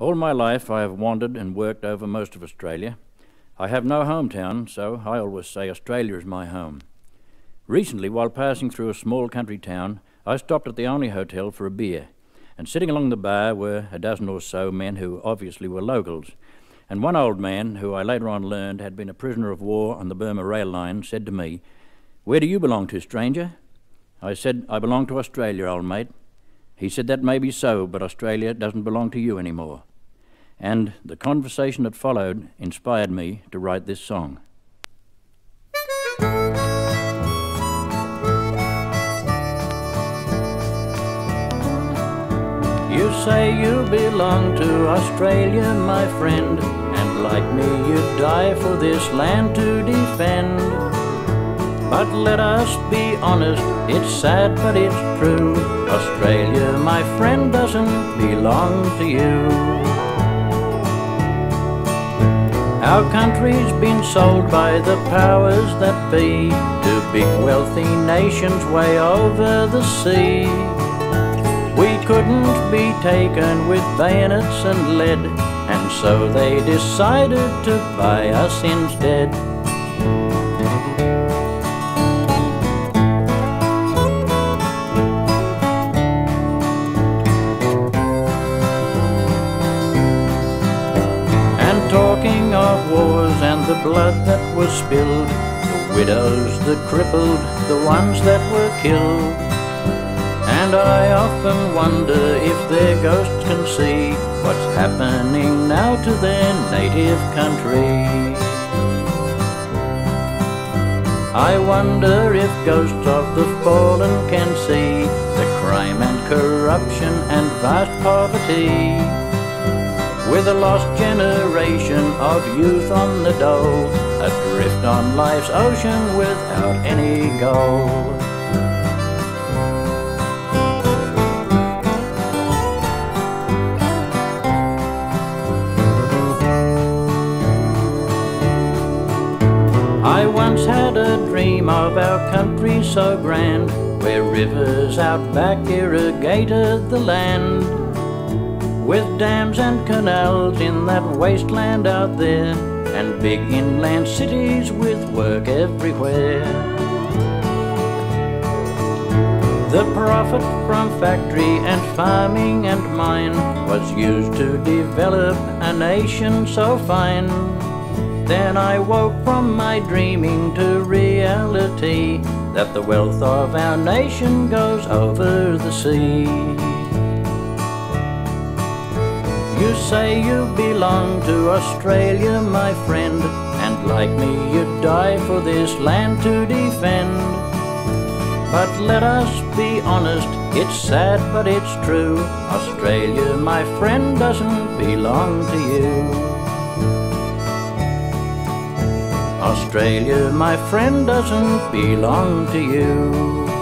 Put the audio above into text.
All my life I have wandered and worked over most of Australia. I have no hometown, so I always say Australia is my home. Recently, while passing through a small country town, I stopped at the only hotel for a beer, and sitting along the bar were a dozen or so men who obviously were locals, and one old man, who I later on learned had been a prisoner of war on the Burma rail line, said to me, "Where do you belong to, stranger?" I said, "I belong to Australia, old mate." He said, "That may be so, but Australia doesn't belong to you anymore." And the conversation that followed inspired me to write this song. You say you belong to Australia, my friend, and like me you'd die for this land to defend. But let us be honest, it's sad but it's true, Australia, my friend, doesn't belong to you. Our country's been sold by the powers that be to big wealthy nations way over the sea. We couldn't be taken with bayonets and lead, and so they decided to buy us instead. Talking of wars and the blood that was spilled, the widows, the crippled, the ones that were killed. And I often wonder if their ghosts can see what's happening now to their native country. I wonder if ghosts of the fallen can see the crime and corruption and vast poverty. With a lost generation of youth on the dole, adrift on life's ocean without any goal. I once had a dream of our country so grand, where rivers out back irrigated the land. With dams and canals in that wasteland out there, and big inland cities with work everywhere. The profit from factory and farming and mine was used to develop a nation so fine. Then I woke from my dreaming to reality that the wealth of our nation goes over the sea. You say you belong to Australia, my friend, and like me you'd die for this land to defend. But let us be honest, it's sad but it's true, Australia, my friend, doesn't belong to you. Australia, my friend, doesn't belong to you.